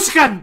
Abduzcan.